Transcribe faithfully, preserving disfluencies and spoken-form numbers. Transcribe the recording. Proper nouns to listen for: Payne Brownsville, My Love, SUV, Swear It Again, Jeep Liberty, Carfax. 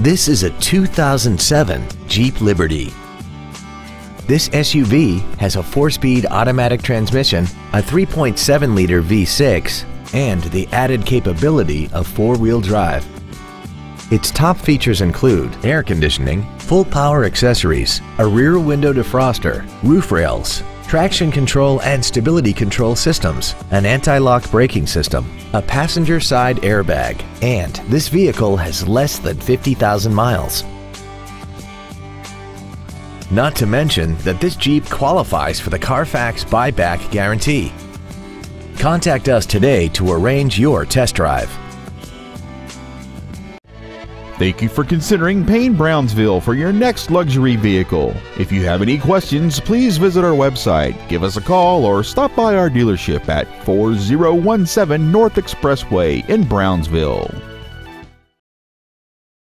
This is a two thousand seven Jeep Liberty. This S U V has a four-speed automatic transmission, a three point seven liter V six, and the added capability of four-wheel drive. Its top features include air conditioning, full power accessories, a rear window defroster, roof rails, traction control and stability control systems, an anti-lock braking system, a passenger side airbag, and this vehicle has less than fifty thousand miles. Not to mention that this Jeep qualifies for the Carfax buyback guarantee. Contact us today to arrange your test drive. Thank you for considering Payne Brownsville for your next luxury vehicle. If you have any questions, please visit our website, give us a call, or stop by our dealership at four oh one seven North Expressway in Brownsville.